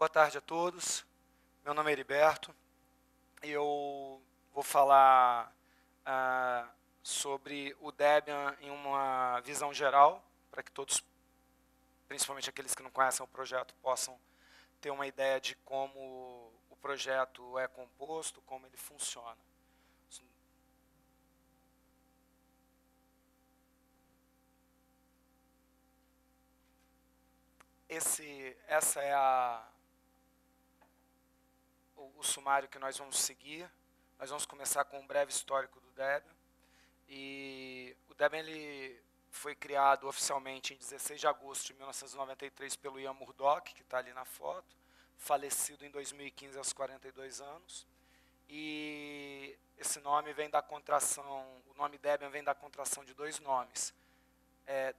Boa tarde a todos. Meu nome é Eriberto e eu vou falar sobre o Debian em uma visão geral, para que todos, principalmente aqueles que não conhecem o projeto, possam ter uma ideia de como o projeto é composto, como ele funciona. Essa é o sumário que nós vamos seguir. Nós vamos começar com um breve histórico do Debian. E o Debian ele foi criado oficialmente em 16 de agosto de 1993 pelo Ian Murdock, que está ali na foto, falecido em 2015 aos 42 anos. E esse nome vem da contração, o nome Debian vem da contração de dois nomes,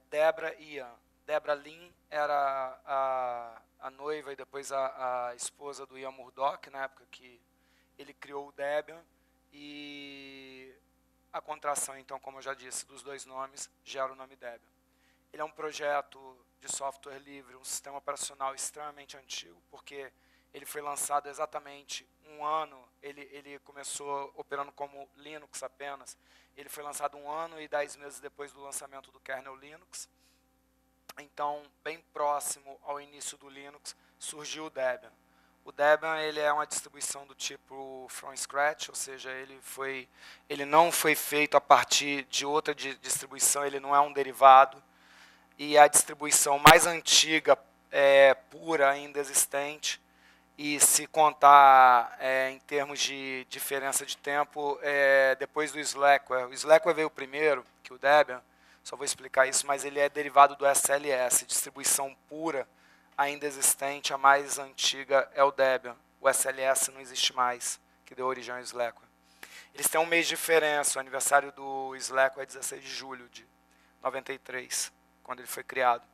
Debra e Ian. Debra Lynn era a noiva e depois a esposa do Ian Murdock, na época que ele criou o Debian, e a contração, então, como eu já disse, dos dois nomes, gera o nome Debian. Ele é um projeto de software livre, um sistema operacional extremamente antigo, porque ele foi lançado exatamente um ano, ele começou operando como Linux apenas, ele foi lançado um ano e 10 meses depois do lançamento do kernel Linux. Então, bem próximo ao início do Linux, surgiu o Debian. O Debian ele é uma distribuição do tipo from scratch, ou seja, ele não foi feito a partir de outra distribuição, ele não é um derivado. E é a distribuição mais antiga, pura, ainda existente. E se contar em termos de diferença de tempo, depois do Slackware. O Slackware veio primeiro que o Debian. Só vou explicar isso, mas ele é derivado do SLS, distribuição pura, ainda existente, a mais antiga é o Debian. O SLS não existe mais, que deu origem ao Slackware. Eles têm um mês de diferença, o aniversário do Slackware é 16 de julho de 93, quando ele foi criado.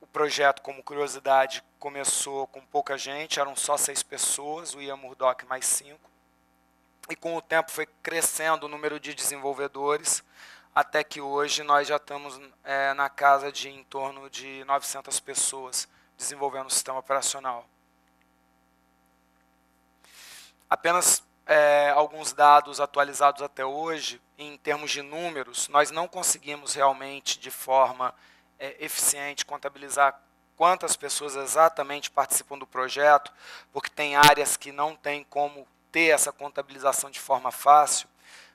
O projeto, como curiosidade, começou com pouca gente, eram só 6 pessoas, o Ian Murdock mais 5. E com o tempo foi crescendo o número de desenvolvedores, até que hoje nós já estamos na casa de em torno de 900 pessoas desenvolvendo o sistema operacional. Apenas alguns dados atualizados até hoje, em termos de números, nós não conseguimos realmente de forma eficiente contabilizar quantas pessoas exatamente participam do projeto, porque tem áreas que não tem como ter essa contabilização de forma fácil,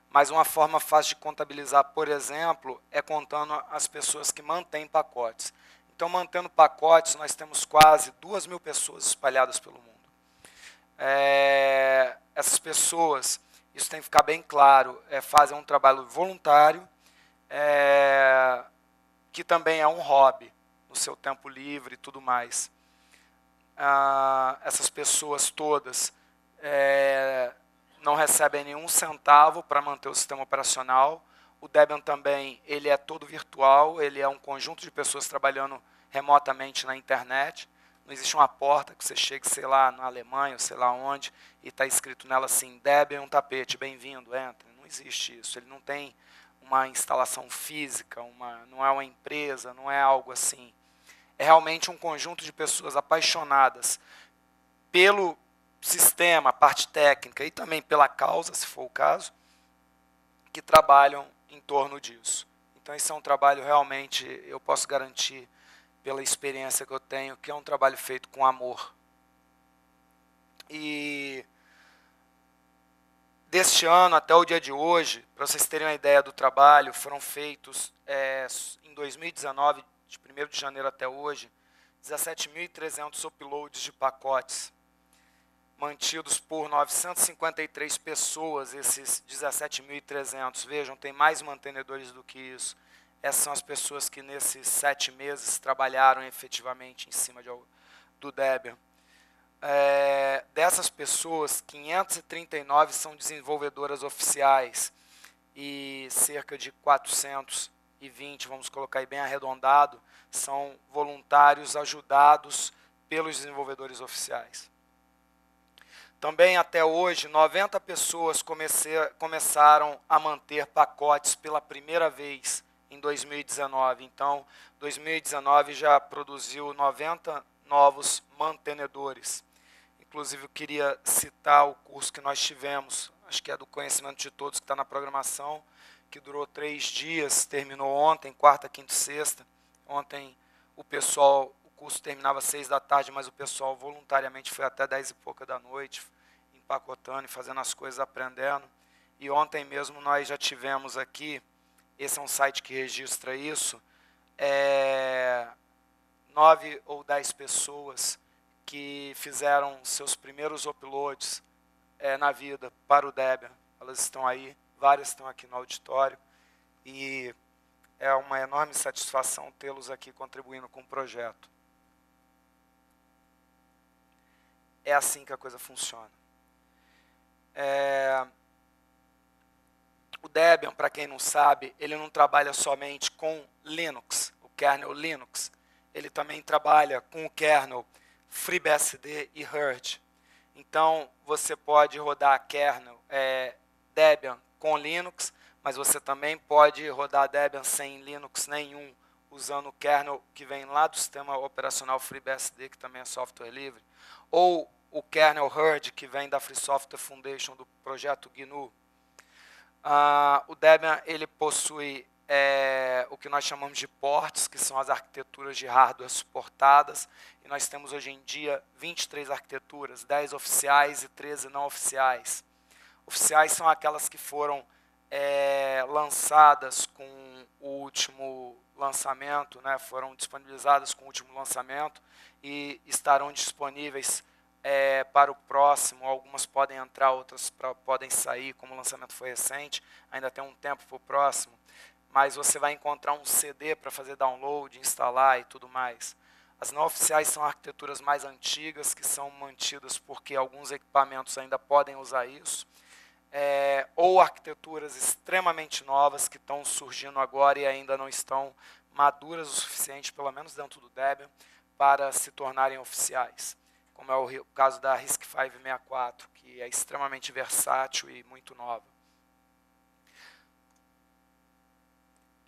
mas uma forma fácil de contabilizar, por exemplo, é contando as pessoas que mantêm pacotes. Então, mantendo pacotes, nós temos quase 2.000 pessoas espalhadas pelo mundo. Essas pessoas, isso tem que ficar bem claro, fazem um trabalho voluntário, que também é um hobby, no seu tempo livre e tudo mais. Essas pessoas todas não recebem nenhum centavo para manter o sistema operacional. O Debian também ele é todo virtual, ele é um conjunto de pessoas trabalhando remotamente na internet. Não existe uma porta que você chegue, sei lá, na Alemanha, ou sei lá onde, e está escrito nela assim, Debian, um tapete, bem-vindo, entre. Não existe isso, ele não tem uma instalação física, não é uma empresa, não é algo assim. É realmente um conjunto de pessoas apaixonadas pelo sistema, parte técnica e também pela causa, se for o caso, que trabalham em torno disso. Então, esse é um trabalho realmente, eu posso garantir pela experiência que eu tenho, que é um trabalho feito com amor. E deste ano até o dia de hoje, para vocês terem uma ideia do trabalho, foram feitos em 2019, de 1º de janeiro até hoje, 17.300 uploads de pacotes, mantidos por 953 pessoas, esses 17.300. Vejam, tem mais mantenedores do que isso. Essas são as pessoas que, nesses 7 meses, trabalharam efetivamente em cima do Debian. Dessas pessoas, 539 são desenvolvedoras oficiais e cerca de 420, vamos colocar aí bem arredondado, são voluntários ajudados pelos desenvolvedores oficiais. Também, até hoje, 90 pessoas começaram a manter pacotes pela primeira vez em 2019. Então, 2019 já produziu 90 novos mantenedores. Inclusive, eu queria citar o curso que nós tivemos, acho que é do conhecimento de todos, que está na programação, que durou 3 dias, terminou ontem, quarta, quinta e sexta. Ontem o pessoal, o curso terminava às 18h, mas o pessoal voluntariamente foi até 22h, empacotando e fazendo as coisas, aprendendo. E ontem mesmo nós já tivemos aqui, esse é um site que registra isso, 9 ou 10 pessoas que fizeram seus primeiros uploads na vida para o Debian. Elas estão aí, várias estão aqui no auditório, e é uma enorme satisfação tê-los aqui contribuindo com o projeto. É assim que a coisa funciona. O Debian, para quem não sabe, ele não trabalha somente com Linux, o kernel Linux. Ele também trabalha com o kernel FreeBSD e Hurd. Então, você pode rodar kernel Debian com Linux, mas você também pode rodar Debian sem Linux nenhum, usando o kernel que vem lá do sistema operacional FreeBSD, que também é software livre, ou o kernel Hurd, que vem da Free Software Foundation, do projeto GNU. O Debian, ele possui o que nós chamamos de ports, que são as arquiteturas de hardware suportadas, e nós temos hoje em dia 23 arquiteturas, 10 oficiais e 13 não oficiais. Oficiais são aquelas que foram lançadas com o último lançamento, né, foram disponibilizadas com o último lançamento e estarão disponíveis para o próximo. Algumas podem entrar, outras podem sair, como o lançamento foi recente, ainda tem um tempo para o próximo, mas você vai encontrar um CD para fazer download, instalar e tudo mais. As não oficiais são arquiteturas mais antigas, que são mantidas porque alguns equipamentos ainda podem usar isso, ou arquiteturas extremamente novas que estão surgindo agora e ainda não estão maduras o suficiente, pelo menos dentro do Debian, para se tornarem oficiais, como é o caso da RISC-V64, que é extremamente versátil e muito nova.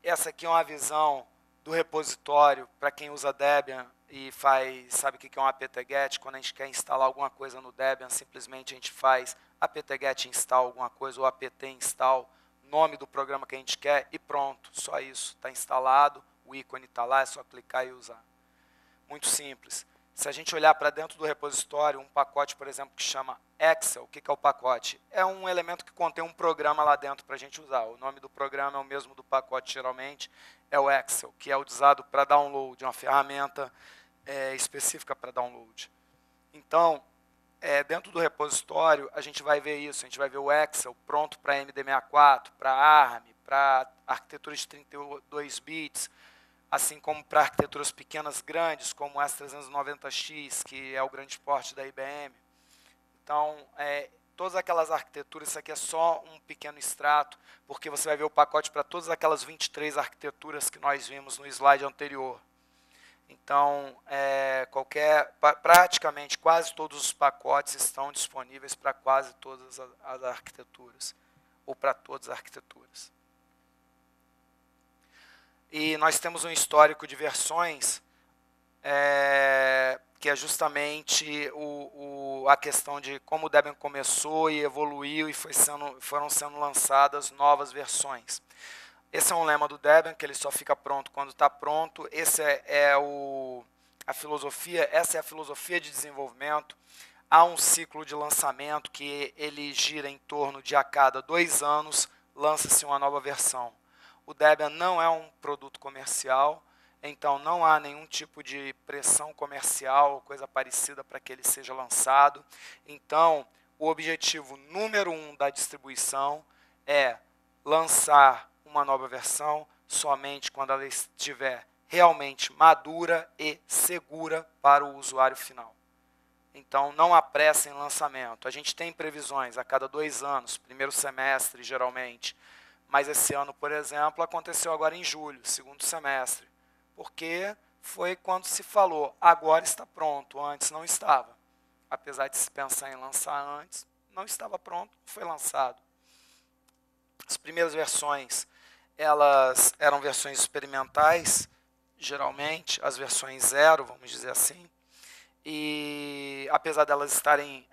Essa aqui é uma visão do repositório, para quem usa Debian e sabe o que é um apt-get. Quando a gente quer instalar alguma coisa no Debian, simplesmente a gente faz apt-get install alguma coisa, ou apt install, nome do programa que a gente quer, e pronto, só isso, está instalado, o ícone está lá, é só clicar e usar. Muito simples. Se a gente olhar para dentro do repositório, um pacote, por exemplo, que chama Excel, o que é o pacote? É um elemento que contém um programa lá dentro para a gente usar. O nome do programa é o mesmo do pacote, geralmente, é o Excel, que é utilizado para download, uma ferramenta específica para download. Então, dentro do repositório, a gente vai ver isso, a gente vai ver o Excel pronto para AMD64, para ARM, para arquiteturas de 32 bits, assim como para arquiteturas pequenas, grandes, como o S390X, que é o grande porte da IBM. Então, todas aquelas arquiteturas, isso aqui é só um pequeno extrato, porque você vai ver o pacote para todas aquelas 23 arquiteturas que nós vimos no slide anterior. Então, praticamente quase todos os pacotes estão disponíveis para quase todas as arquiteturas, ou para todas as arquiteturas. E nós temos um histórico de versões, que é justamente a questão de como o Debian começou e evoluiu, e foram sendo lançadas novas versões. Esse é um lema do Debian, que ele só fica pronto quando está pronto. Essa é a filosofia, essa é a filosofia de desenvolvimento. Há um ciclo de lançamento que ele gira em torno de, a cada 2 anos, lança-se uma nova versão. O Debian não é um produto comercial, então não há nenhum tipo de pressão comercial ou coisa parecida para que ele seja lançado. Então, o objetivo número 1 da distribuição é lançar uma nova versão somente quando ela estiver realmente madura e segura para o usuário final. Então, não há pressa em lançamento. A gente tem previsões a cada 2 anos, primeiro semestre, geralmente. Mas esse ano, por exemplo, aconteceu agora em julho, segundo semestre, porque foi quando se falou, agora está pronto, antes não estava. Apesar de se pensar em lançar antes, não estava pronto, foi lançado. As primeiras versões, elas eram versões experimentais, geralmente, as versões 0, vamos dizer assim, e apesar delas estarem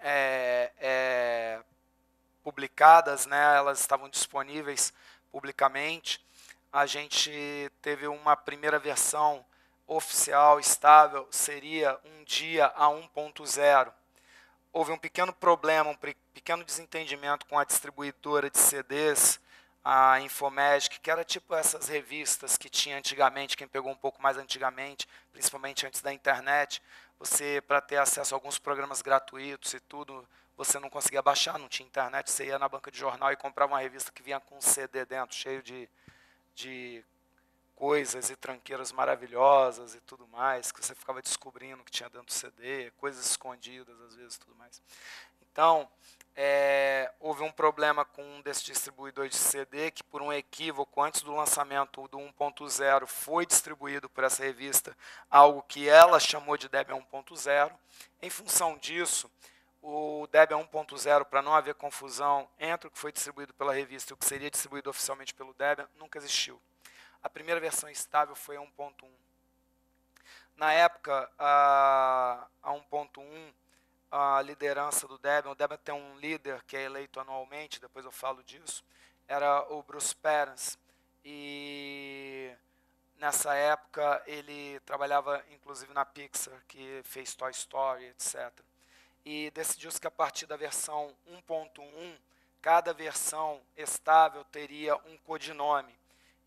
publicadas, né, elas estavam disponíveis publicamente, a gente teve uma primeira versão oficial, estável, seria um dia a 1.0. Houve um pequeno problema, um pequeno desentendimento com a distribuidora de CDs, a Infomagic, que era tipo essas revistas que tinha antigamente, quem pegou um pouco mais antigamente, principalmente antes da internet, você, para ter acesso a alguns programas gratuitos e tudo, você não conseguia baixar, não tinha internet, você ia na banca de jornal e comprava uma revista que vinha com um CD dentro, cheio de coisas e tranqueiras maravilhosas e tudo mais, que você ficava descobrindo que tinha dentro do CD, coisas escondidas, às vezes, tudo mais. Então, houve um problema com um desses distribuidores de CD, que por um equívoco, antes do lançamento do 1.0, foi distribuído por essa revista algo que ela chamou de Debian 1.0. Em função disso, o Debian 1.0, para não haver confusão entre o que foi distribuído pela revista e o que seria distribuído oficialmente pelo Debian, nunca existiu. A primeira versão estável foi a 1.1. Na época, a 1.1, a liderança do Debian, o Debian tem um líder que é eleito anualmente, depois eu falo disso, era o Bruce Perens, e nessa época ele trabalhava inclusive na Pixar, que fez Toy Story, etc. E decidiu-se que a partir da versão 1.1, cada versão estável teria um codinome,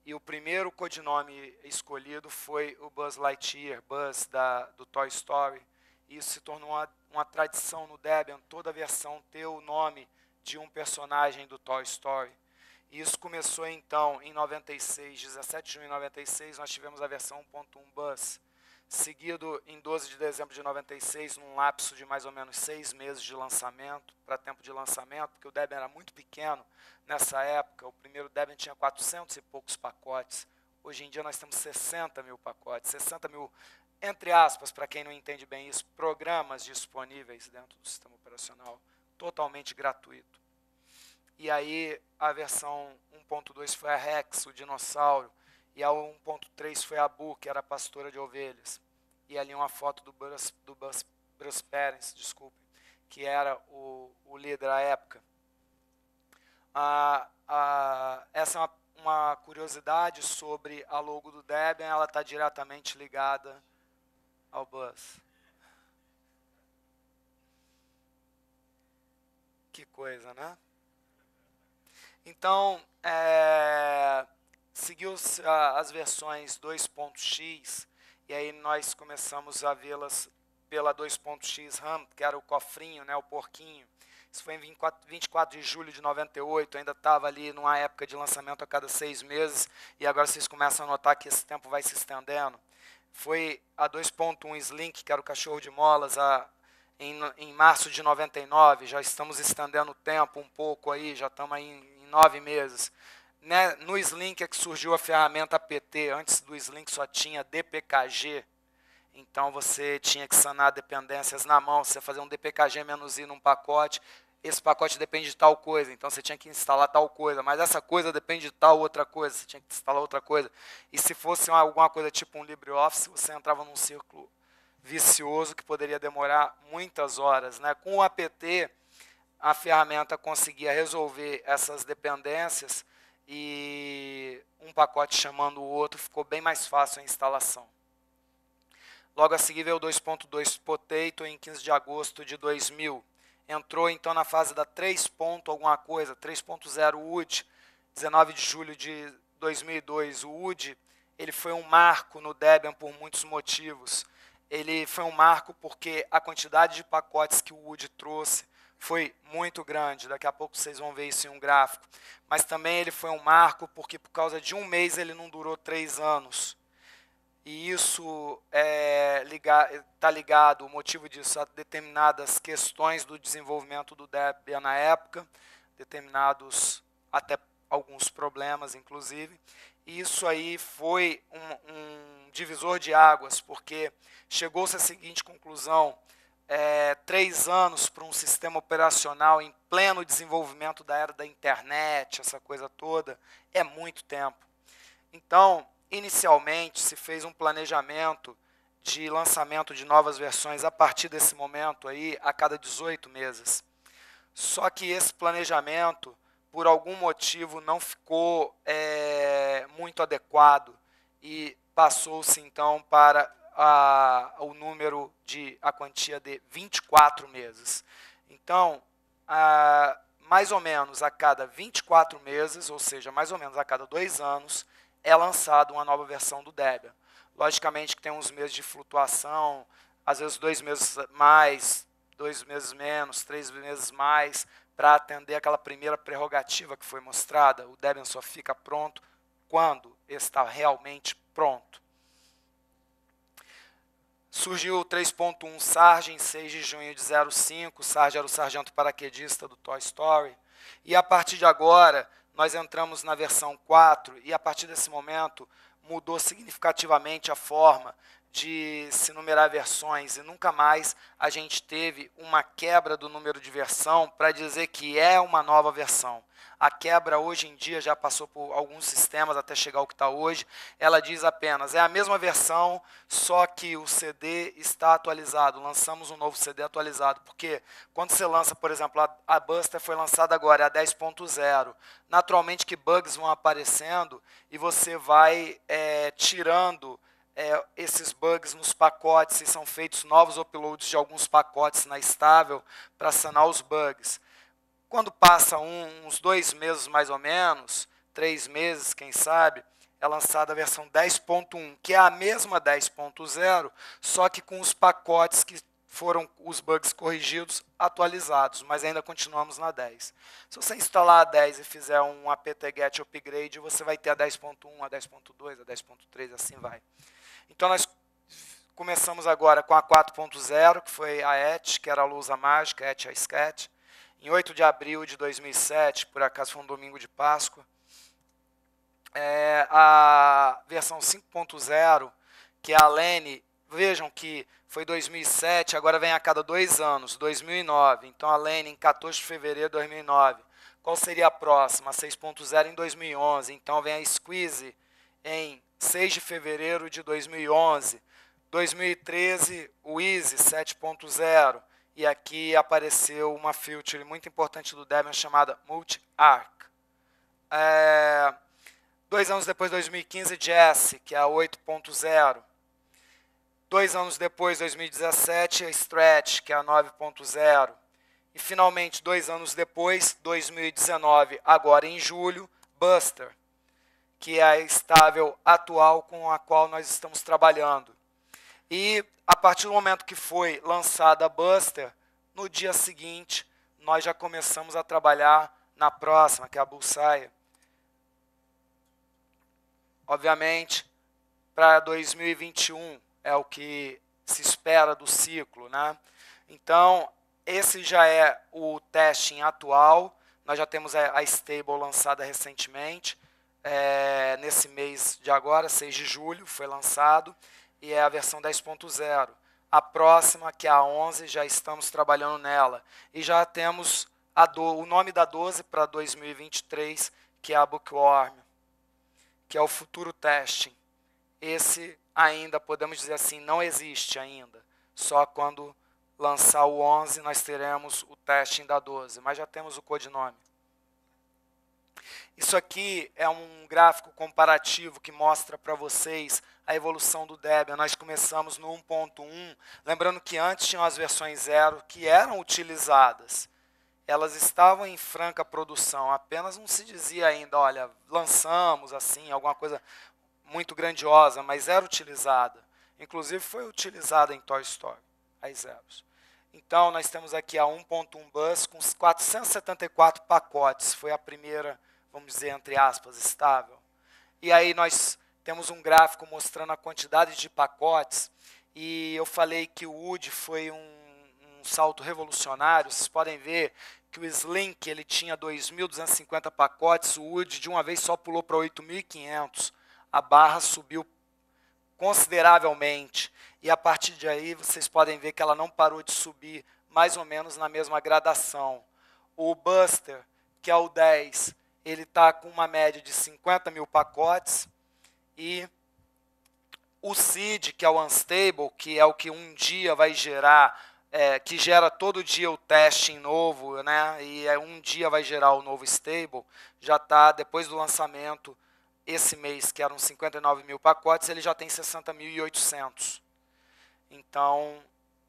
e o primeiro codinome escolhido foi o Buzz Lightyear, Buzz do Toy Story. Isso se tornou uma tradição no Debian, toda versão ter o nome de um personagem do Toy Story. E isso começou então em 96, 17 de junho de 96, nós tivemos a versão 1.1 Buzz, seguido em 12 de dezembro de 96, num lapso de mais ou menos 6 meses de lançamento, para tempo de lançamento, porque o Debian era muito pequeno nessa época, o primeiro Debian tinha 400 e poucos pacotes, hoje em dia nós temos 60 mil pacotes, 60 mil entre aspas, para quem não entende bem isso, programas disponíveis dentro do sistema operacional, totalmente gratuito. E aí a versão 1.2 foi a Rex, o dinossauro, e a 1.3 foi a Bu, que era a pastora de ovelhas. E ali uma foto do Bruce Perens, desculpe, que era o líder à época. Essa é uma curiosidade sobre a logo do Debian, ela está diretamente ligada ao Buzz. Que coisa, né? Então, seguiu-se as versões 2.x, e aí nós começamos a vê-las pela 2.x RAM, que era o cofrinho, né, o porquinho. Isso foi em 24 de julho de 98, ainda estava ali numa época de lançamento a cada 6 meses, e agora vocês começam a notar que esse tempo vai se estendendo. Foi a 2.1 Slink, que era o cachorro de molas, em março de 99, já estamos estendendo o tempo um pouco aí, já estamos aí em 9 meses. Né, no Slink é que surgiu a ferramenta APT, antes do Slink só tinha dpkg, então você tinha que sanar dependências na mão, você fazia um dpkg-i num pacote, esse pacote depende de tal coisa, então você tinha que instalar tal coisa, mas essa coisa depende de tal outra coisa, você tinha que instalar outra coisa. E se fosse alguma coisa tipo um LibreOffice, você entrava num círculo vicioso que poderia demorar muitas horas, né? Com o APT, a ferramenta conseguia resolver essas dependências e um pacote chamando o outro, ficou bem mais fácil a instalação. Logo a seguir veio o 2.2 Potato em 15 de agosto de 2000. Entrou então na fase da 3.0 UD, 19 de julho de 2002. O UD, ele foi um marco no Debian por muitos motivos. Ele foi um marco porque a quantidade de pacotes que o UD trouxe foi muito grande, daqui a pouco vocês vão ver isso em um gráfico. Mas também ele foi um marco porque por causa de um mês ele não durou 3 anos. E isso está ligado, o motivo disso, a determinadas questões do desenvolvimento do Debian na época, determinados até alguns problemas, inclusive. E isso aí foi um divisor de águas, porque chegou-se à seguinte conclusão, 3 anos para um sistema operacional em pleno desenvolvimento da era da internet, essa coisa toda, é muito tempo. Então, inicialmente, se fez um planejamento de lançamento de novas versões a partir desse momento aí, a cada 18 meses. Só que esse planejamento, por algum motivo, não ficou muito adequado e passou-se, então, para a quantia de 24 meses. Então, mais ou menos a cada 24 meses, ou seja, mais ou menos a cada 2 anos, é lançada uma nova versão do Debian. Logicamente que tem uns meses de flutuação, às vezes 2 meses mais, 2 meses menos, 3 meses mais, para atender aquela primeira prerrogativa que foi mostrada. O Debian só fica pronto quando está realmente pronto. Surgiu o 3.1 Sarge, em 6 de junho de 05. Sarge era o sargento paraquedista do Toy Story. E a partir de agora, nós entramos na versão 4, e a partir desse momento, mudou significativamente a forma de se numerar versões, e nunca mais a gente teve uma quebra do número de versão para dizer que é uma nova versão. A quebra hoje em dia já passou por alguns sistemas até chegar ao que está hoje. Ela diz apenas, é a mesma versão, só que o CD está atualizado. Lançamos um novo CD atualizado. Porque quando você lança, por exemplo, a Buster foi lançada agora, é a 10.0. Naturalmente que bugs vão aparecendo e você vai tirando esses bugs nos pacotes, e são feitos novos uploads de alguns pacotes na estável para sanar os bugs. Quando passa uns 2 meses mais ou menos, 3 meses, quem sabe, é lançada a versão 10.1, que é a mesma 10.0, só que com os pacotes que foram os bugs corrigidos, atualizados, mas ainda continuamos na 10. Se você instalar a 10 e fizer um apt-get upgrade, você vai ter a 10.1, a 10.2, a 10.3, assim vai. Então, nós começamos agora com a 4.0, que foi a ET, que era a lousa mágica, ET a Sketch. Em 8 de abril de 2007, por acaso foi um domingo de Páscoa, a versão 5.0, que é a Lene, vejam que foi 2007, agora vem a cada 2 anos, 2009. Então, a Lene, em 14 de fevereiro de 2009. Qual seria a próxima? A 6.0 em 2011. Então, vem a Squeeze em 6 de fevereiro de 2011. 2013, o Easy 7.0. E aqui apareceu uma feature muito importante do Debian chamada Multi-Arc. 2 anos depois, 2015, Jesse, que é a 8.0. 2 anos depois, 2017, a Stretch, que é a 9.0. E, finalmente, 2 anos depois, 2019, agora em julho, Buster, que é a estável atual com a qual nós estamos trabalhando. E, a partir do momento que foi lançada a Buster, no dia seguinte, nós já começamos a trabalhar na próxima, que é a Bullseye. Obviamente, para 2021 é o que se espera do ciclo, né? Então, esse já é o testing atual. Nós já temos a Stable lançada recentemente, nesse mês de agora, 6 de julho, foi lançado. E é a versão 10.0. A próxima, que é a 11, já estamos trabalhando nela. E já temos o nome da 12 para 2023, que é a Bookworm, que é o futuro testing. Esse ainda, podemos dizer assim, não existe ainda. Só quando lançar o 11, nós teremos o testing da 12. Mas já temos o codinome. Isso aqui é um gráfico comparativo que mostra para vocês a evolução do Debian. Nós começamos no 1.1, lembrando que antes tinham as versões 0 que eram utilizadas. Elas estavam em franca produção, apenas não se dizia ainda, olha, lançamos assim, alguma coisa muito grandiosa, mas era utilizada. Inclusive foi utilizada em Toy Story, as zeros. Então, nós temos aqui a 1.1 Bus com 474 pacotes. Foi a primeira, vamos dizer, entre aspas, estável. E aí nós temos um gráfico mostrando a quantidade de pacotes. E eu falei que o UD foi um salto revolucionário. Vocês podem ver que o Slink ele tinha 2.250 pacotes. O UD de uma vez só pulou para 8.500. A barra subiu consideravelmente. E, a partir de aí, vocês podem ver que ela não parou de subir mais ou menos na mesma gradação. O Buster, que é o 10, ele está com uma média de 50 mil pacotes. E o Sid, que é o Unstable, que é o que um dia vai gerar, que gera todo dia o testing novo, né? E um dia vai gerar o novo stable, já está, depois do lançamento, esse mês, que eram 59 mil pacotes, ele já tem 60.800. Então,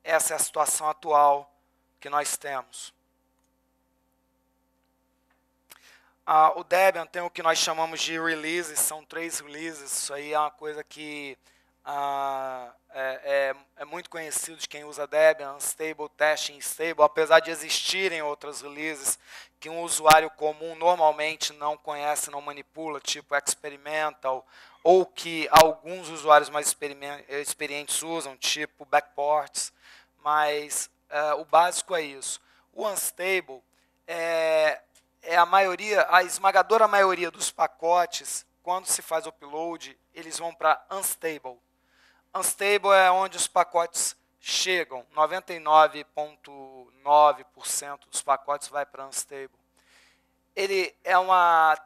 essa é a situação atual que nós temos. O Debian tem o que nós chamamos de releases, são 3 releases, isso aí é uma coisa que é muito conhecido de quem usa Debian, Unstable, Testing, Stable, apesar de existirem outras releases que um usuário comum normalmente não conhece, não manipula, tipo Experimental, ou que alguns usuários mais experientes usam, tipo Backports, mas o básico é isso. O Unstable é a maioria, a esmagadora maioria dos pacotes, quando se faz upload, eles vão para Unstable. Unstable é onde os pacotes chegam, 99,9% dos pacotes vai para Unstable. Ele é uma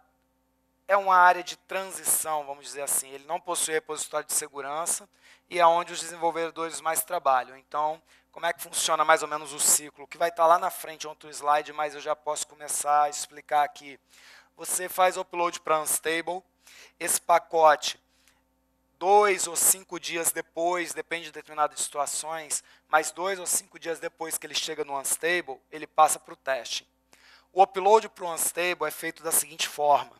área de transição, vamos dizer assim, ele não possui repositório de segurança e é onde os desenvolvedores mais trabalham. Então, como é que funciona mais ou menos o ciclo? Que vai estar lá na frente, outro slide, mas eu já posso começar a explicar aqui. Você faz upload para Unstable, esse pacote, 2 ou 5 dias depois, depende de determinadas situações, mas 2 ou 5 dias depois que ele chega no Unstable, ele passa para o teste. O upload para o Unstable é feito da seguinte forma.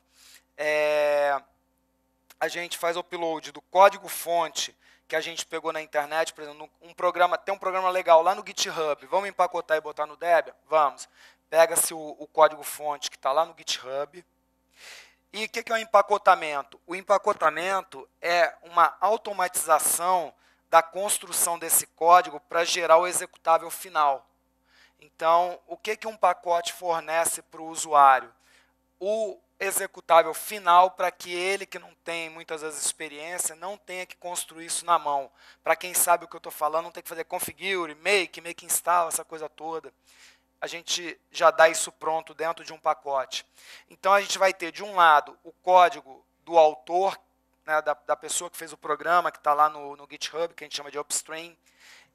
A gente faz upload do código-fonte que a gente pegou na internet, por exemplo, tem um programa legal lá no GitHub, vamos empacotar e botar no Debian? Vamos. Pega-se o código-fonte que está lá no GitHub. E o que é o empacotamento? O empacotamento é uma automatização da construção desse código para gerar o executável final. Então, o que um pacote fornece para o usuário? O executável final para que ele, que não tem muitas vezes experiência, não tenha que construir isso na mão. Para quem sabe o que eu estou falando, não tem que fazer configure, make install, essa coisa toda. A gente já dá isso pronto dentro de um pacote. Então, a gente vai ter, de um lado, o código do autor, né, da pessoa que fez o programa, que está lá no GitHub, que a gente chama de upstream.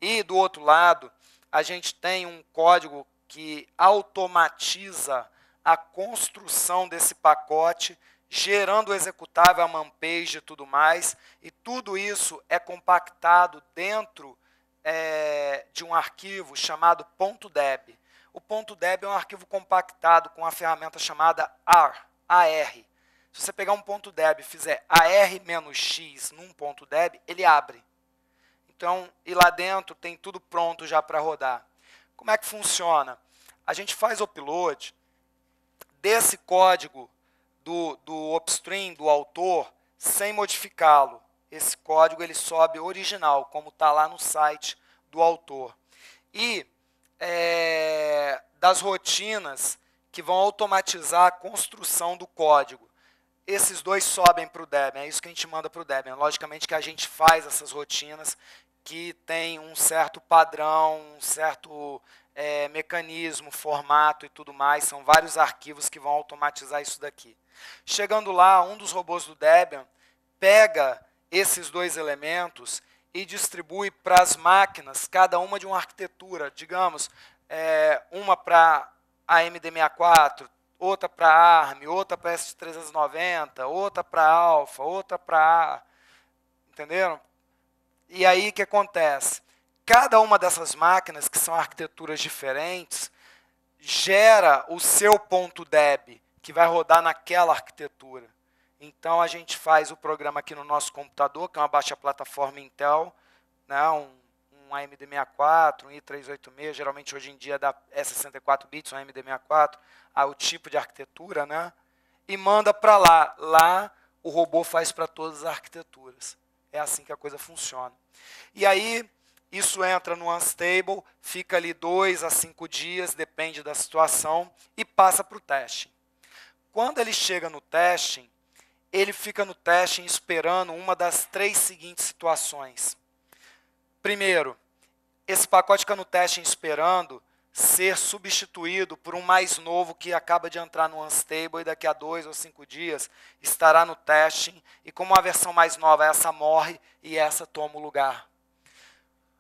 E, do outro lado, a gente tem um código que automatiza a construção desse pacote, gerando o executável, a manpage e tudo mais. E tudo isso é compactado dentro de um arquivo chamado .deb. O .deb é um arquivo compactado com uma ferramenta chamada AR. Se você pegar um .deb e fizer AR-X num .deb, ele abre. Então, e lá dentro tem tudo pronto já para rodar. Como é que funciona? A gente faz upload desse código do upstream, do autor, sem modificá-lo. Esse código ele sobe original, como está lá no site do autor. E das rotinas que vão automatizar a construção do código. Esses dois sobem para o Debian, é isso que a gente manda para o Debian. Logicamente que a gente faz essas rotinas que tem um certo padrão, um certo mecanismo, formato e tudo mais. São vários arquivos que vão automatizar isso daqui. Chegando lá, um dos robôs do Debian pega esses dois elementos e distribui para as máquinas, cada uma de uma arquitetura, digamos, uma para AMD64, outra para ARM, outra para S390, outra para Alpha, outra para... Entenderam? E aí o que acontece? Cada uma dessas máquinas, que são arquiteturas diferentes, gera o seu .deb, que vai rodar naquela arquitetura. Então, a gente faz o programa aqui no nosso computador, que é uma baixa plataforma Intel, né, um AMD64, um i386, geralmente hoje em dia é 64 bits, um AMD64, o tipo de arquitetura, né, e manda para lá. Lá, o robô faz para todas as arquiteturas. É assim que a coisa funciona. E aí, isso entra no Unstable, fica ali 2 a 5 dias, depende da situação, e passa para o testing. Quando ele chega no testing, ele fica no testing esperando uma das 3 seguintes situações. Primeiro, esse pacote fica no testing esperando ser substituído por um mais novo que acaba de entrar no Unstable e daqui a 2 ou 5 dias estará no testing, e como a versão mais nova, essa morre e essa toma o lugar.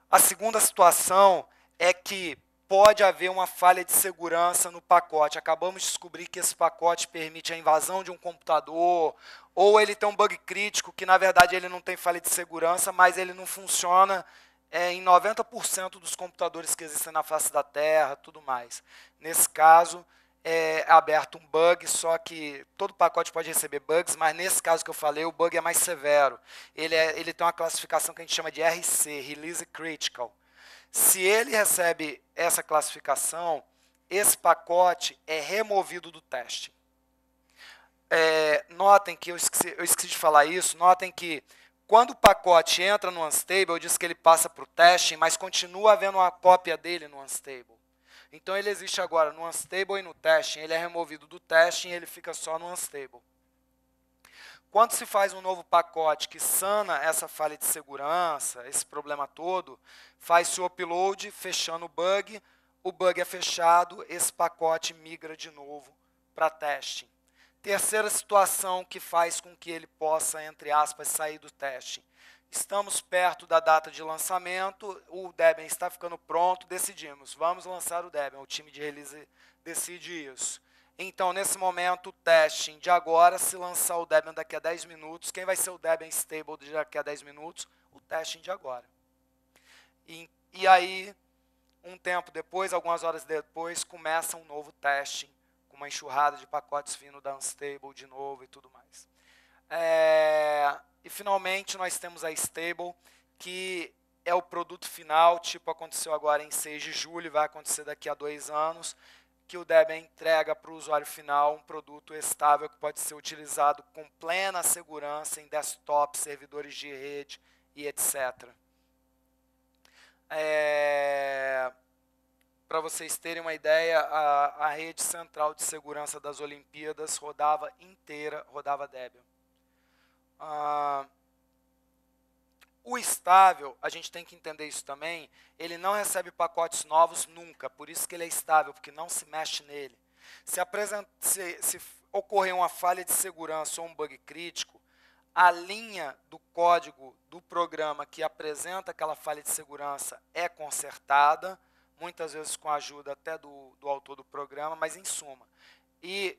A segunda situação é que pode haver uma falha de segurança no pacote. Acabamos de descobrir que esse pacote permite a invasão de um computador, ou ele tem um bug crítico que, na verdade, ele não tem falha de segurança, mas ele não funciona em 90% dos computadores que existem na face da Terra, tudo mais. Nesse caso, é aberto um bug, só que todo pacote pode receber bugs, mas nesse caso que eu falei, o bug é mais severo. Ele tem uma classificação que a gente chama de RC, Release Critical. Se ele recebe essa classificação, esse pacote é removido do teste. Notem que, eu esqueci de falar isso, notem que quando o pacote entra no Unstable, eu disse que ele passa para o teste, mas continua havendo uma cópia dele no Unstable. Então, ele existe agora no Unstable e no teste. Ele é removido do teste e ele fica só no Unstable. Quando se faz um novo pacote que sana essa falha de segurança, esse problema todo, faz-se o upload, fechando o bug é fechado, esse pacote migra de novo para testing. Terceira situação que faz com que ele possa, entre aspas, sair do teste. Estamos perto da data de lançamento, o Debian está ficando pronto, decidimos, vamos lançar o Debian, o time de release decide isso. Então, nesse momento, o testing de agora, se lançar o Debian daqui a 10 minutos, quem vai ser o Debian stable daqui a 10 minutos? O testing de agora. E aí, um tempo depois, algumas horas depois, começa um novo testing, uma enxurrada de pacotes vindo da Unstable de novo e tudo mais. E, finalmente, nós temos a Stable, que é o produto final, tipo aconteceu agora em 6 de julho, vai acontecer daqui a 2 anos, que o Debian entrega para o usuário final um produto estável que pode ser utilizado com plena segurança em desktop, servidores de rede e etc. Para vocês terem uma ideia, a rede central de segurança das Olimpíadas rodava inteira, rodava Debian. O estável, a gente tem que entender isso também, ele não recebe pacotes novos nunca, por isso que ele é estável, porque não se mexe nele. Se ocorrer uma falha de segurança ou um bug crítico, a linha do código do programa que apresenta aquela falha de segurança é consertada, muitas vezes com a ajuda até do autor do programa, mas em suma. E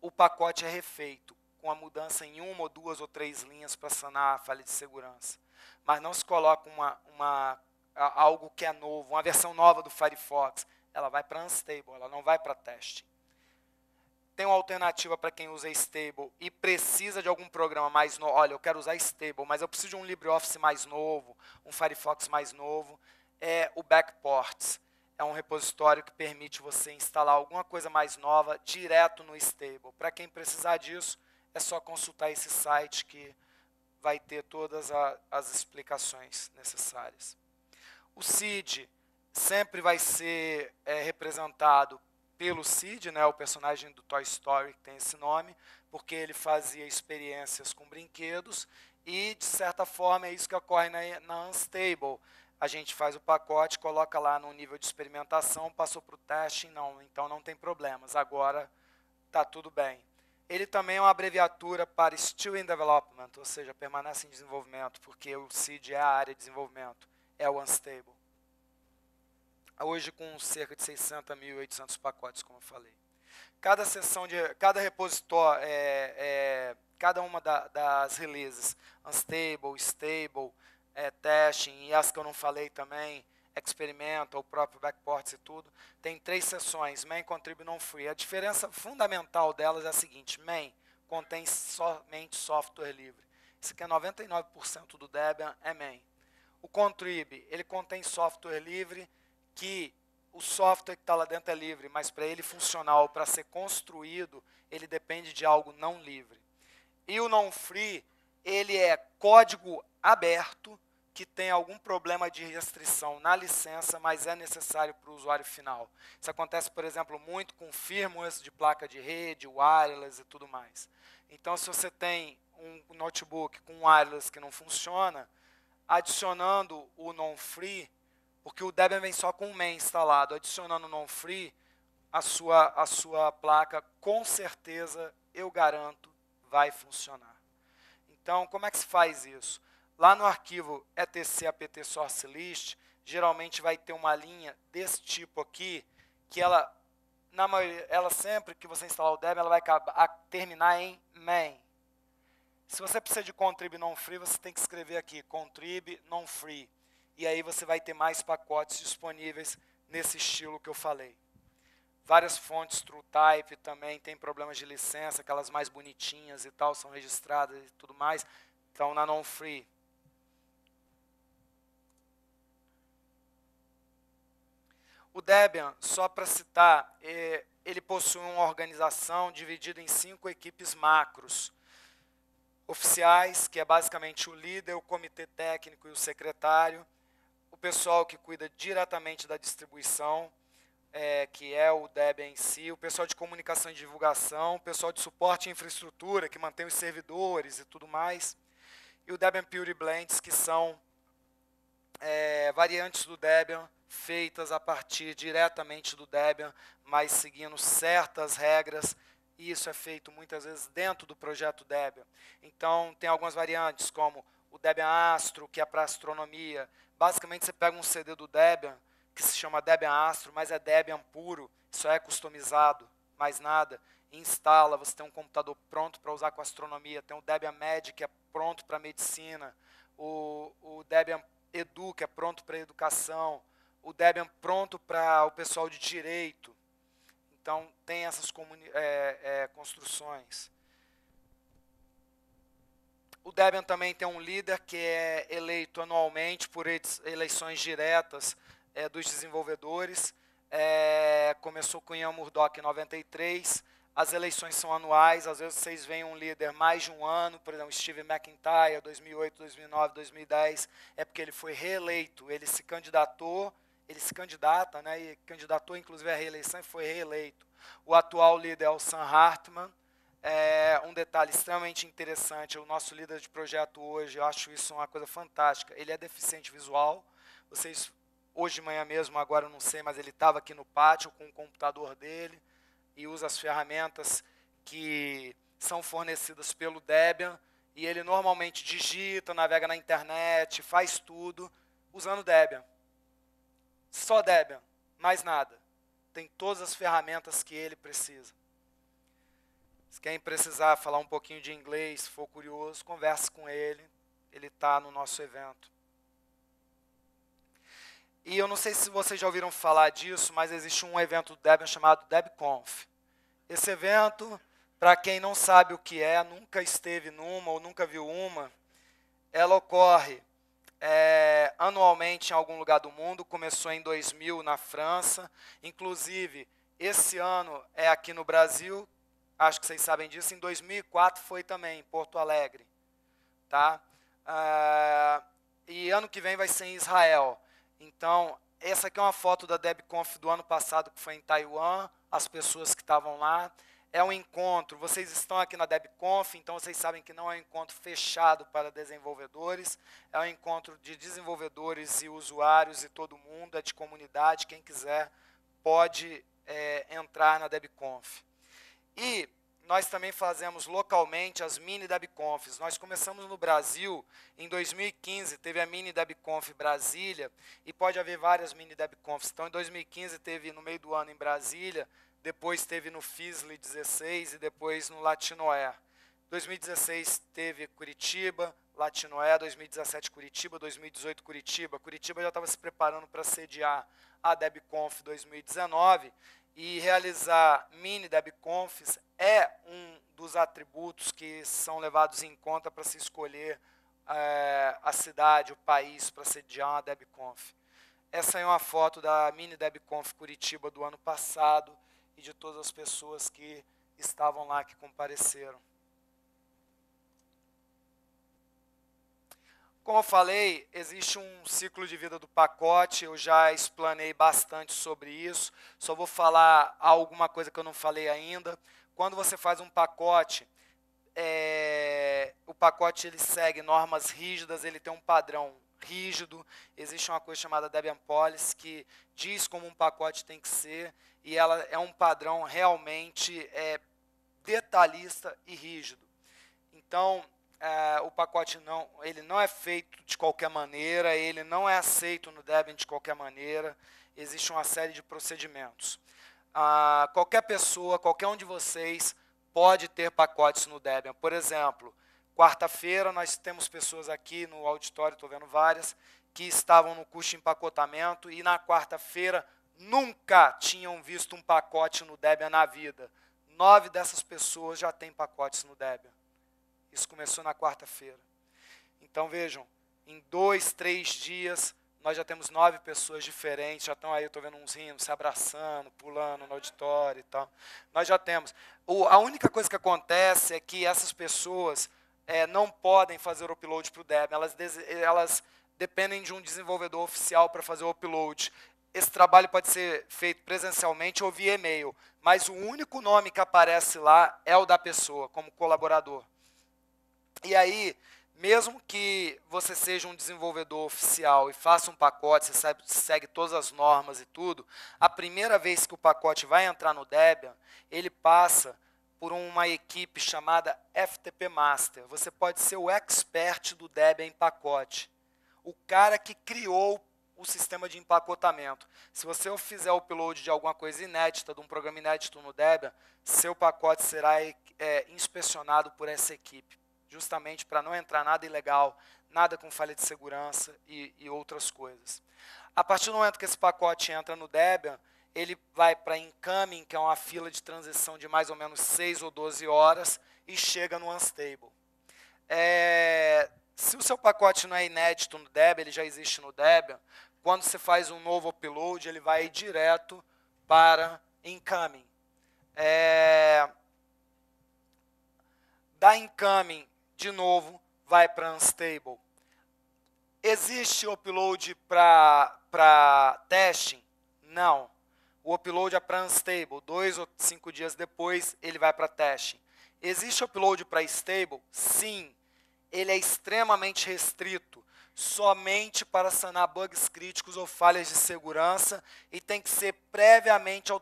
o pacote é refeito, com a mudança em 1 ou 2 ou 3 linhas para sanar a falha de segurança. Mas não se coloca algo que é novo, uma versão nova do Firefox. Ela vai para Unstable, ela não vai para teste. Tem uma alternativa para quem usa Stable e precisa de algum programa mais novo. Olha, eu quero usar Stable, mas eu preciso de um LibreOffice mais novo, um Firefox mais novo. É o Backports. É um repositório que permite você instalar alguma coisa mais nova direto no Stable. Para quem precisar disso, é só consultar esse site que vai ter todas as explicações necessárias. O Sid sempre vai ser representado pelo Sid, né, o personagem do Toy Story que tem esse nome, porque ele fazia experiências com brinquedos e, de certa forma, é isso que ocorre na Unstable. A gente faz o pacote, coloca lá no nível de experimentação, passou para o teste, não, então não tem problemas, agora está tudo bem. Ele também é uma abreviatura para Still in Development, ou seja, permanece em desenvolvimento, porque o SID é a área de desenvolvimento, é o Unstable. Hoje com cerca de 600.800 pacotes, como eu falei. Cada seção cada repositório, cada uma das releases, Unstable, Stable, testing, e as que eu não falei também, experimenta, o próprio Backports e tudo, tem 3 seções, main, contrib, non-free. A diferença fundamental delas é a seguinte, main contém somente software livre. Isso aqui é 99% do Debian, é main. O contrib, ele contém software livre, que o software que está lá dentro é livre, mas para ele funcionar, para ser construído, ele depende de algo não livre. E o non-free, ele é código aberto, que tem algum problema de restrição na licença, mas é necessário para o usuário final. Isso acontece, por exemplo, muito com firmwares de placa de rede, wireless e tudo mais. Então, se você tem um notebook com wireless que não funciona, adicionando o non-free, Porque o Debian vem só com o main instalado. Adicionando o non-free, a sua placa, com certeza, eu garanto, vai funcionar. Então, como é que se faz isso? Lá no arquivo etc/apt/sourcelist, geralmente vai ter uma linha desse tipo aqui, que ela, na maioria, ela sempre que você instalar o Debian, ela vai terminar em main. Se você precisa de contrib non-free, você tem que escrever aqui, contrib non-free. E aí você vai ter mais pacotes disponíveis nesse estilo que eu falei. Várias fontes TrueType também tem problemas de licença, aquelas mais bonitinhas e tal, são registradas e tudo mais. Então, na non-free. O Debian, só para citar, ele possui uma organização dividida em 5 equipes macros. Oficiais, que é basicamente o líder, o comitê técnico e o secretário. O pessoal que cuida diretamente da distribuição, que é o Debian em si. O pessoal de comunicação e divulgação. O pessoal de suporte e infraestrutura, que mantém os servidores e tudo mais. E o Debian Pure Blends, que são variantes do Debian, feitas a partir diretamente do Debian, mas seguindo certas regras, e isso é feito muitas vezes dentro do projeto Debian. Então, tem algumas variantes, como o Debian Astro, que é para astronomia. Basicamente, você pega um CD do Debian, que se chama Debian Astro, mas é Debian puro, só é customizado, mais nada. Instala, você tem um computador pronto para usar com astronomia. Tem o Debian Med, que é pronto para medicina. O Debian Edu, que é pronto para educação. O Debian pronto para o pessoal de direito. Então, tem essas construções. O Debian também tem um líder que é eleito anualmente por eleições diretas dos desenvolvedores. Começou com Ian Murdock em 93. As eleições são anuais. Às vezes, vocês veem um líder mais de um ano. Por exemplo, Steve McIntyre, 2008, 2009, 2010. É porque ele foi reeleito. Ele se candidatou. Ele se candidata, né, e candidatou inclusive à reeleição e foi reeleito. O atual líder é o Sam Hartman. Um detalhe extremamente interessante, o nosso líder de projeto hoje, eu acho isso uma coisa fantástica, ele é deficiente visual. Vocês, hoje de manhã mesmo, agora eu não sei, mas ele estava aqui no pátio com o computador dele e usa as ferramentas que são fornecidas pelo Debian, e ele normalmente digita, navega na internet, faz tudo usando Debian. Só Debian, mais nada. Tem todas as ferramentas que ele precisa. Se quem precisar falar um pouquinho de inglês, se for curioso, converse com ele. Ele está no nosso evento. E eu não sei se vocês já ouviram falar disso, mas existe um evento do Debian chamado DebConf. Esse evento, para quem não sabe o que é, nunca esteve numa ou nunca viu uma, ela ocorre anualmente em algum lugar do mundo. Começou em 2000 na França, inclusive esse ano é aqui no Brasil, acho que vocês sabem disso, em 2004 foi também, em Porto Alegre. Tá? E ano que vem vai ser em Israel. Então, essa aqui é uma foto da DebConf do ano passado, que foi em Taiwan, as pessoas que estavam lá. É um encontro, vocês estão aqui na DebConf, então vocês sabem que não é um encontro fechado para desenvolvedores, é um encontro de desenvolvedores e usuários e todo mundo, é de comunidade, quem quiser pode entrar na DebConf. E nós também fazemos localmente as mini DebConfs. Nós começamos no Brasil, em 2015 teve a mini DebConf Brasília, e pode haver várias mini DebConfs. Então, em 2015 teve, no meio do ano, em Brasília, depois teve no Fisle 16 e depois no Latinoé. 2016 teve Curitiba, Latinoé, 2017 Curitiba, 2018 Curitiba. Curitiba já estava se preparando para sediar a DebConf 2019 e realizar mini DebConfs é um dos atributos que são levados em conta para se escolher a cidade, o país para sediar uma DebConf. Essa é uma foto da mini DebConf Curitiba do ano passado, e de todas as pessoas que estavam lá, que compareceram. Como eu falei, existe um ciclo de vida do pacote, eu já explanei bastante sobre isso, só vou falar alguma coisa que eu não falei ainda. Quando você faz um pacote, o pacote ele segue normas rígidas, ele tem um padrão rígido, existe uma coisa chamada Debian Policy, que diz como um pacote tem que ser, e ela é um padrão realmente detalhista e rígido. Então, o pacote ele não é feito de qualquer maneira, ele não é aceito no Debian de qualquer maneira, existe uma série de procedimentos. Qualquer pessoa, qualquer um de vocês, pode ter pacotes no Debian. Por exemplo, quarta-feira nós temos pessoas aqui no auditório, estou vendo várias, que estavam no curso de empacotamento e na quarta-feira nunca tinham visto um pacote no Debian na vida. 9 dessas pessoas já têm pacotes no Debian. Isso começou na quarta-feira. Então, vejam, em 2, 3 dias, nós já temos 9 pessoas diferentes, já estão aí, eu estou vendo uns rindo, se abraçando, pulando no auditório e tal. Nós já temos. A única coisa que acontece é que essas pessoas não podem fazer o upload para o Debian, elas dependem de um desenvolvedor oficial para fazer o upload. Esse trabalho pode ser feito presencialmente ou via e-mail, mas o único nome que aparece lá é o da pessoa, como colaborador. E aí, mesmo que você seja um desenvolvedor oficial e faça um pacote, você segue todas as normas e tudo, a primeira vez que o pacote vai entrar no Debian, ele passa por uma equipe chamada FTP Master. Você pode ser o expert do Debian em pacote, o cara que criou o sistema de empacotamento. Se você fizer o upload de alguma coisa inédita, de um programa inédito no Debian, seu pacote será inspecionado por essa equipe, justamente para não entrar nada ilegal, nada com falha de segurança e outras coisas. A partir do momento que esse pacote entra no Debian, ele vai para incoming, que é uma fila de transição de mais ou menos 6 ou 12 horas, e chega no unstable. Se o seu pacote não é inédito no Debian, ele já existe no Debian, quando você faz um novo upload, ele vai direto para incoming. Da incoming, de novo, vai para unstable. Existe upload para testing? Não. O upload é para unstable. 2 ou 5 dias depois, ele vai para testing. Existe upload para stable? Sim. Ele é extremamente restrito, somente para sanar bugs críticos ou falhas de segurança, e tem que ser previamente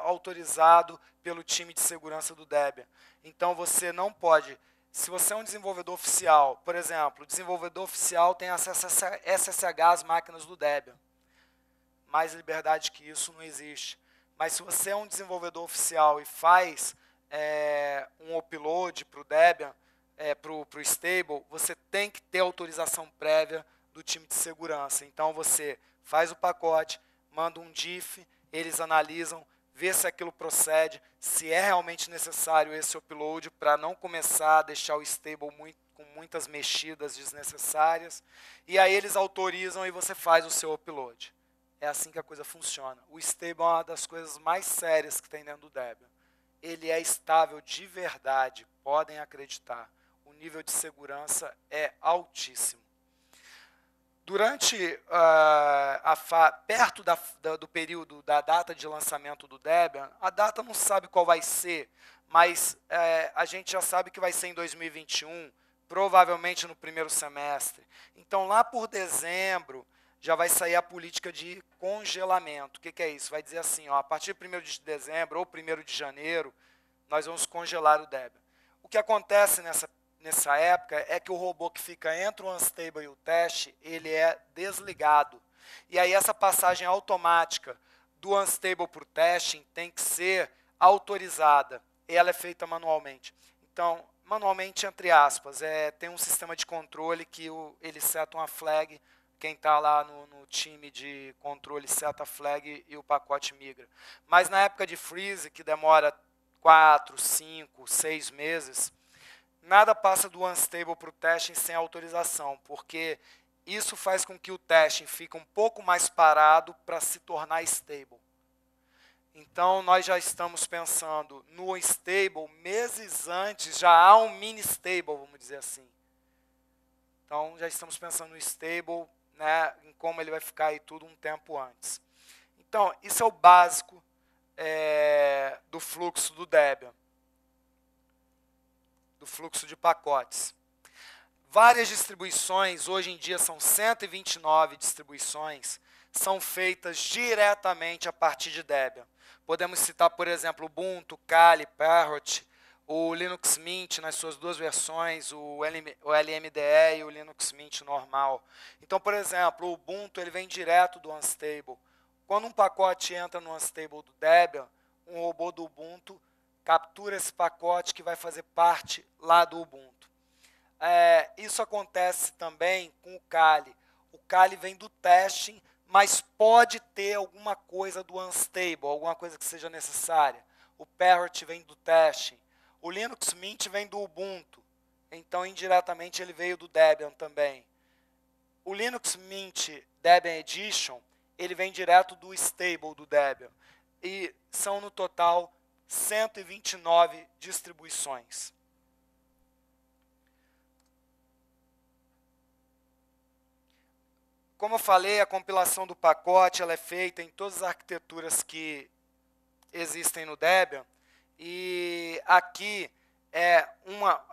autorizado pelo time de segurança do Debian. Então, você não pode... Se você é um desenvolvedor oficial, por exemplo, o desenvolvedor oficial tem acesso a SSH às máquinas do Debian. Mais liberdade que isso não existe. Mas se você é um desenvolvedor oficial e faz um upload para o Debian, para o stable, você tem que ter autorização prévia do time de segurança. Então, você faz o pacote, manda um diff, eles analisam, ver se aquilo procede, se é realmente necessário esse upload para não começar a deixar o stable com muitas mexidas desnecessárias. E aí eles autorizam e você faz o seu upload. É assim que a coisa funciona. O stable é uma das coisas mais sérias que tem dentro do Debian. Ele é estável de verdade, podem acreditar. O nível de segurança é altíssimo. Durante perto do período da data de lançamento do Debian, a data não sabe qual vai ser, mas a gente já sabe que vai ser em 2021, provavelmente no primeiro semestre. Então, lá por dezembro, já vai sair a política de congelamento. O que é isso? Vai dizer assim, ó, a partir de 1º de dezembro ou 1º de janeiro, nós vamos congelar o Debian. O que acontece nessa época, é que o robô que fica entre o unstable e o teste, ele é desligado. E aí essa passagem automática do unstable para o testing tem que ser autorizada. Ela é feita manualmente. Então, manualmente, entre aspas, tem um sistema de controle que ele seta uma flag, quem está lá no time de controle seta a flag e o pacote migra. Mas na época de freeze, que demora 4, 5, 6 meses, nada passa do unstable para o testing sem autorização, porque isso faz com que o testing fique um pouco mais parado para se tornar stable. Então, nós já estamos pensando no stable, meses antes, já há um mini stable, vamos dizer assim. Então, já estamos pensando no stable, né, em como ele vai ficar aí tudo um tempo antes. Então, isso é o básico do fluxo do Debian. Do fluxo de pacotes. Várias distribuições, hoje em dia são 129 distribuições, são feitas diretamente a partir de Debian. Podemos citar, por exemplo, Ubuntu, Kali, Parrot, o Linux Mint nas suas duas versões, o LMDE e o Linux Mint normal. Então, por exemplo, o Ubuntu ele vem direto do Unstable. Quando um pacote entra no Unstable do Debian, um robô do Ubuntu captura esse pacote que vai fazer parte lá do Ubuntu. Isso acontece também com o Kali. O Kali vem do testing, mas pode ter alguma coisa do Unstable, alguma coisa que seja necessária. O Parrot vem do testing. O Linux Mint vem do Ubuntu, então indiretamente ele veio do Debian também. O Linux Mint Debian Edition, ele vem direto do stable do Debian. E são no total 129 distribuições. Como eu falei, a compilação do pacote ela é feita em todas as arquiteturas que existem no Debian. E aqui é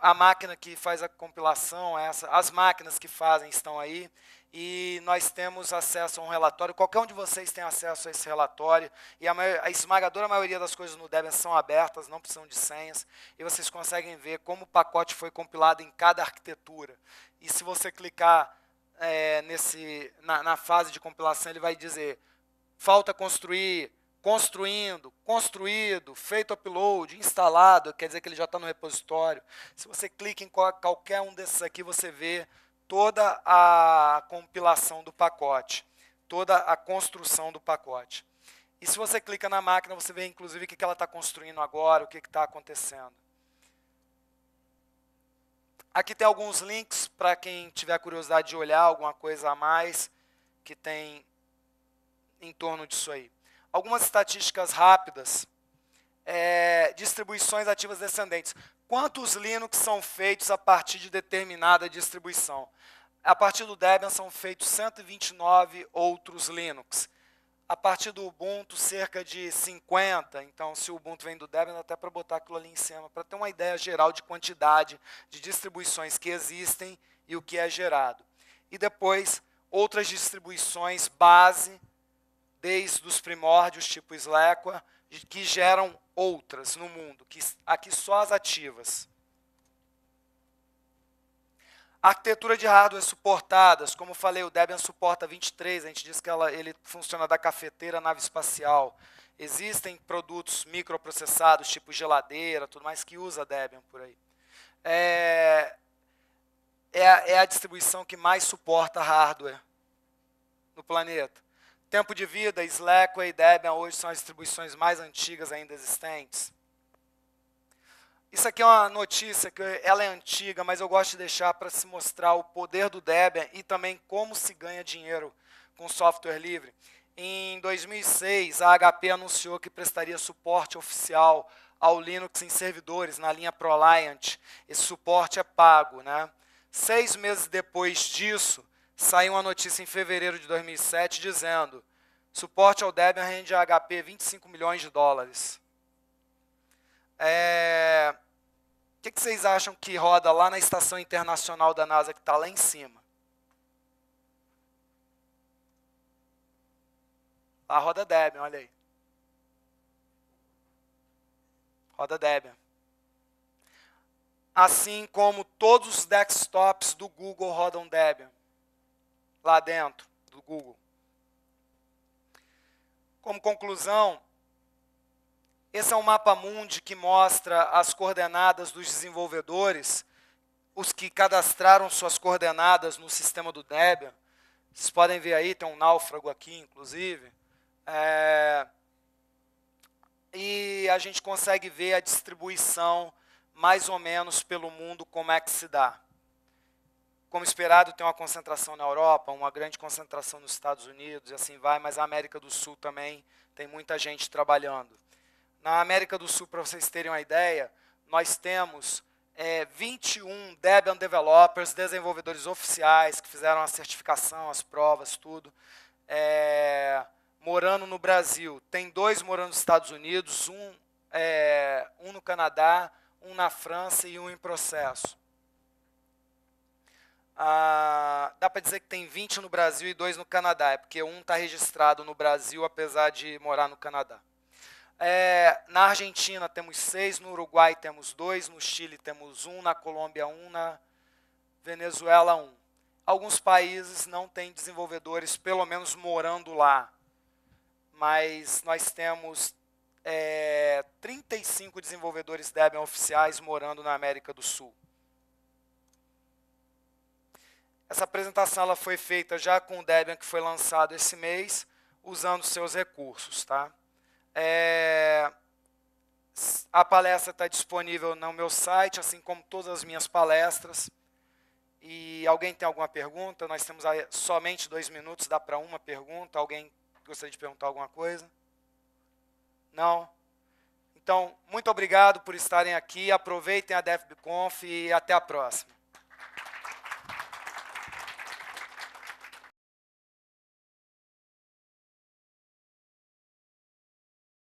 a máquina que faz a compilação, as máquinas que fazem estão aí, e nós temos acesso a um relatório, qualquer um de vocês tem acesso a esse relatório, e a esmagadora maioria das coisas no Debian são abertas, não precisam de senhas, e vocês conseguem ver como o pacote foi compilado em cada arquitetura. E se você clicar na fase de compilação, ele vai dizer, falta construir, construindo, construído, feito upload, instalado, quer dizer que ele já está no repositório. Se você clica em qualquer um desses aqui, você vê toda a compilação do pacote, toda a construção do pacote. E se você clica na máquina, você vê inclusive o que ela está construindo agora, o que está acontecendo. Aqui tem alguns links para quem tiver curiosidade de olhar alguma coisa a mais que tem em torno disso aí. Algumas estatísticas rápidas, distribuições ativas descendentes. Quantos Linux são feitos a partir de determinada distribuição? A partir do Debian são feitos 129 outros Linux. A partir do Ubuntu, cerca de 50. Então, se o Ubuntu vem do Debian, dá até para botar aquilo ali em cima, para ter uma ideia geral de quantidade de distribuições que existem e o que é gerado. E depois, outras distribuições base, desde os primórdios, tipo Slackware, que geram outras no mundo, que aqui só as ativas. Arquitetura de hardware suportadas, como eu falei, o Debian suporta 23, a gente diz que ele funciona da cafeteira à nave espacial. Existem produtos microprocessados, tipo geladeira, tudo mais, que usa Debian por aí. É a distribuição que mais suporta hardware no planeta. Tempo de vida, Slackware e Debian hoje são as distribuições mais antigas ainda existentes. Isso aqui é uma notícia, que ela é antiga, mas eu gosto de deixar para se mostrar o poder do Debian e também como se ganha dinheiro com software livre. Em 2006, a HP anunciou que prestaria suporte oficial ao Linux em servidores, na linha ProLiant. Esse suporte é pago, né? 6 meses depois disso, saiu uma notícia em fevereiro de 2007 dizendo: suporte ao Debian rende a HP US$ 25 milhões. O que vocês acham que roda lá na estação internacional da NASA, que está lá em cima? Lá roda Debian, olha aí. Roda Debian. Assim como todos os desktops do Google rodam Debian. Lá dentro do Google. Como conclusão, esse é um mapa mundi que mostra as coordenadas dos desenvolvedores, os que cadastraram suas coordenadas no sistema do Debian. Vocês podem ver aí, tem um náufrago aqui, inclusive. E a gente consegue ver a distribuição, mais ou menos, pelo mundo, como é que se dá. Como esperado, tem uma concentração na Europa, uma grande concentração nos Estados Unidos, e assim vai, mas a América do Sul também tem muita gente trabalhando. Na América do Sul, para vocês terem uma ideia, nós temos 21 Debian developers, desenvolvedores oficiais, que fizeram a certificação, as provas, tudo, morando no Brasil. Tem 2 morando nos Estados Unidos, um no Canadá, um na França e um em processo. Dá para dizer que tem 20 no Brasil e 2 no Canadá, é porque um está registrado no Brasil, apesar de morar no Canadá. Na Argentina temos 6, no Uruguai temos 2, no Chile temos 1, na Colômbia 1, na Venezuela 1. Alguns países não têm desenvolvedores, pelo menos morando lá, mas nós temos 35 desenvolvedores Debian oficiais morando na América do Sul. Essa apresentação ela foi feita já com o Debian, que foi lançado esse mês, usando seus recursos. Tá? A palestra está disponível no meu site, assim como todas as minhas palestras. E alguém tem alguma pergunta? Nós temos somente 2 minutos, dá para uma pergunta. Alguém gostaria de perguntar alguma coisa? Não? Então, muito obrigado por estarem aqui. Aproveitem a DebConf e até a próxima.